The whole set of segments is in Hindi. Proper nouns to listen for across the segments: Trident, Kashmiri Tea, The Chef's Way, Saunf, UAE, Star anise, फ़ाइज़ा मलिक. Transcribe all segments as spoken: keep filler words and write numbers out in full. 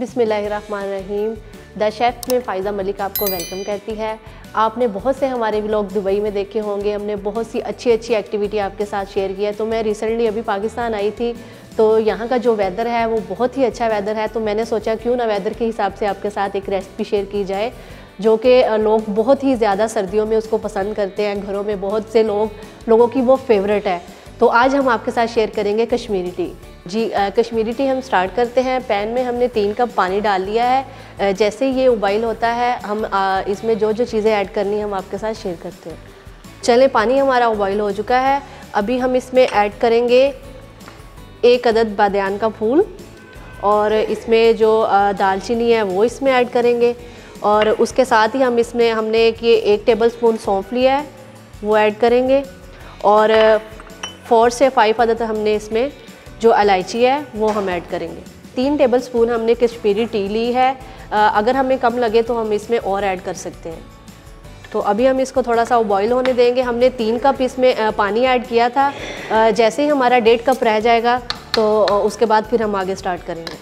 बिस्मिल्लाहिर्रहमानिर्रहीम। द शेफ़ में फ़ाइज़ा मलिक आपको वेलकम करती है। आपने बहुत से हमारे व्लॉग दुबई में देखे होंगे, हमने बहुत सी अच्छी अच्छी एक्टिविटी आपके साथ शेयर की है। तो मैं रिसेंटली अभी पाकिस्तान आई थी, तो यहाँ का जो वेदर है वो बहुत ही अच्छा वेदर है, तो मैंने सोचा क्यों ना वेदर के हिसाब से आपके साथ एक रेसिपी शेयर की जाए जो कि लोग बहुत ही ज़्यादा सर्दियों में उसको पसंद करते हैं, घरों में बहुत से लोग लोगों की वो फेवरेट है। तो आज हम आपके साथ शेयर करेंगे कश्मीरी टी। जी आ, कश्मीरी टी हम स्टार्ट करते हैं। पैन में हमने तीन कप पानी डाल लिया है। आ, जैसे ये उबाइल होता है हम आ, इसमें जो जो चीज़ें ऐड करनी है हम आपके साथ शेयर करते हैं। चले, पानी हमारा उबाइल हो चुका है। अभी हम इसमें ऐड करेंगे एक अदद बादियान का फूल, और इसमें जो दालचीनी है वो इसमें ऐड करेंगे, और उसके साथ ही हम इसमें हमने एक ये एक टेबल स्पून सौंफ लिया है वो ऐड करेंगे, और फोर से फाइव अदद हमने इसमें जो इलायची है वो हम ऐड करेंगे। तीन टेबल स्पून हमने कश्मीरी टी ली है। आ, अगर हमें कम लगे तो हम इसमें और ऐड कर सकते हैं। तो अभी हम इसको थोड़ा सा बॉईल होने देंगे। हमने तीन कप इसमें पानी ऐड किया था। आ, जैसे ही हमारा डेढ़ कप रह जाएगा तो उसके बाद फिर हम आगे स्टार्ट करेंगे।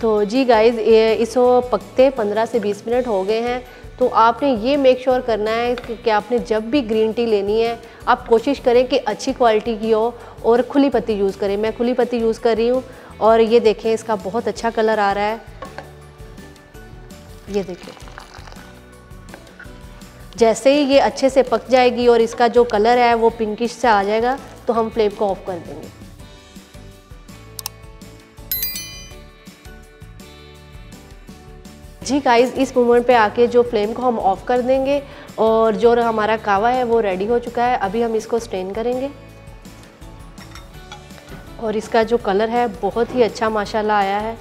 तो जी गाइज़, इसको पकते पंद्रह से बीस मिनट हो गए हैं। तो आपने ये मेक श्योर करना है कि आपने जब भी ग्रीन टी लेनी है आप कोशिश करें कि अच्छी क्वालिटी की हो और खुली पत्ती यूज़ करें। मैं खुली पत्ती यूज़ कर रही हूँ, और ये देखें इसका बहुत अच्छा कलर आ रहा है। ये देखें जैसे ही ये अच्छे से पक जाएगी और इसका जो कलर है वो पिंकिश से आ जाएगा तो हम फ्लेम को ऑफ कर देंगे। जी गाइज़, इस मोमेंट पे आके जो फ्लेम को हम ऑफ कर देंगे, और जो हमारा कावा है वो रेडी हो चुका है। अभी हम इसको स्ट्रेन करेंगे, और इसका जो कलर है बहुत ही अच्छा माशाल्लाह आया है।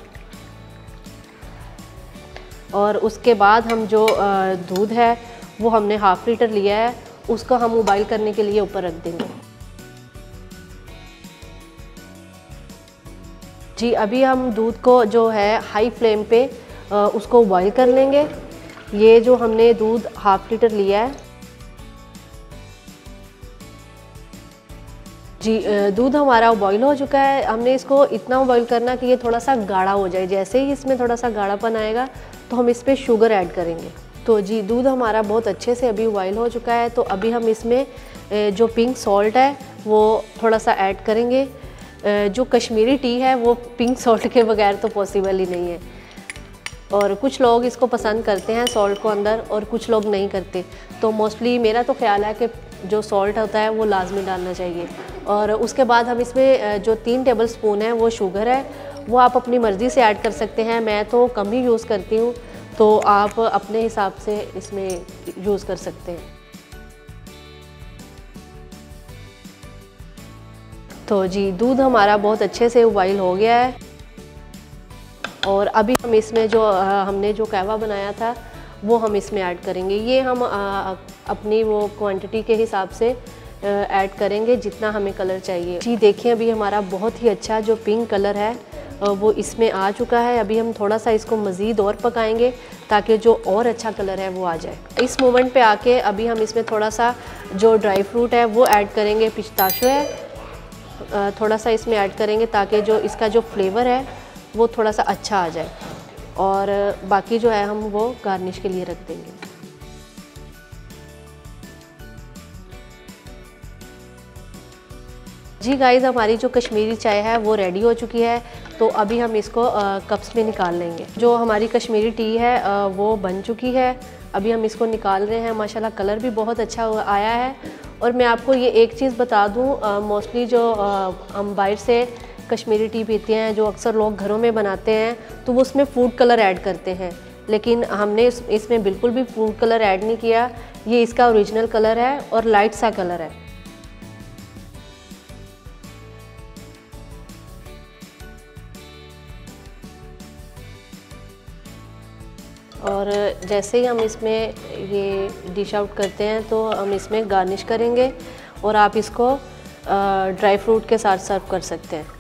और उसके बाद हम जो दूध है वो हमने हाफ लीटर लिया है, उसको हम उबाइल करने के लिए ऊपर रख देंगे। जी अभी हम दूध को जो है हाई फ्लेम पे उसको उबाइल कर लेंगे। ये जो हमने दूध हाफ लीटर लिया है। जी दूध हमारा उबाइल हो चुका है। हमने इसको इतना उबाइल करना कि ये थोड़ा सा गाढ़ा हो जाए। जैसे ही इसमें थोड़ा सा गाढ़ापन आएगा तो हम इस पर शुगर ऐड करेंगे। तो जी दूध हमारा बहुत अच्छे से अभी उबाइल हो चुका है। तो अभी हम इसमें जो पिंक सॉल्ट है वो थोड़ा सा ऐड करेंगे। जो कश्मीरी टी है वो पिंक सॉल्ट के बगैर तो पॉसिबल ही नहीं है, और कुछ लोग इसको पसंद करते हैं सॉल्ट को अंदर और कुछ लोग नहीं करते। तो मोस्टली मेरा तो ख्याल है कि जो सॉल्ट होता है वो लाजमी डालना चाहिए। और उसके बाद हम इसमें जो तीन टेबल स्पून है वो शुगर है, वो आप अपनी मर्ज़ी से ऐड कर सकते हैं। मैं तो कम ही यूज़ करती हूँ, तो आप अपने हिसाब से इसमें यूज़ कर सकते हैं। तो जी दूध हमारा बहुत अच्छे से उबाइल हो गया है, और अभी हम इसमें जो हमने जो कहवा बनाया था वो हम इसमें ऐड करेंगे। ये हम आ, अपनी वो क्वांटिटी के हिसाब से ऐड करेंगे जितना हमें कलर चाहिए। जी देखिए अभी हमारा बहुत ही अच्छा जो पिंक कलर है वो इसमें आ चुका है। अभी हम थोड़ा सा इसको मज़ीद और पकाएंगे ताकि जो और अच्छा कलर है वो आ जाए। इस मोमेंट पे आके अभी हम इसमें थोड़ा सा जो ड्राई फ्रूट है वो ऐड करेंगे। पिस्ताशो है थोड़ा सा इसमें ऐड करेंगे ताकि जो इसका जो फ्लेवर है वो थोड़ा सा अच्छा आ जाए, और बाकी जो है हम वो गार्निश के लिए रख देंगे। जी गाइज़, हमारी जो कश्मीरी चाय है वो रेडी हो चुकी है। तो अभी हम इसको कप्स में निकाल लेंगे। जो हमारी कश्मीरी टी है आ, वो बन चुकी है। अभी हम इसको निकाल रहे हैं। माशाल्लाह कलर भी बहुत अच्छा आया है। और मैं आपको ये एक चीज़ बता दूँ, मोस्टली जो आ, हम बाहर से कश्मीरी टी पीते हैं जो अक्सर लोग घरों में बनाते हैं तो वो उसमें फूड कलर ऐड करते हैं, लेकिन हमने इस, इसमें बिल्कुल भी फूड कलर ऐड नहीं किया। ये इसका ओरिजिनल कलर है और लाइट सा कलर है। और जैसे ही हम इसमें ये डिश आउट करते हैं तो हम इसमें गार्निश करेंगे, और आप इसको ड्राई फ्रूट के साथ सर्व कर सकते हैं।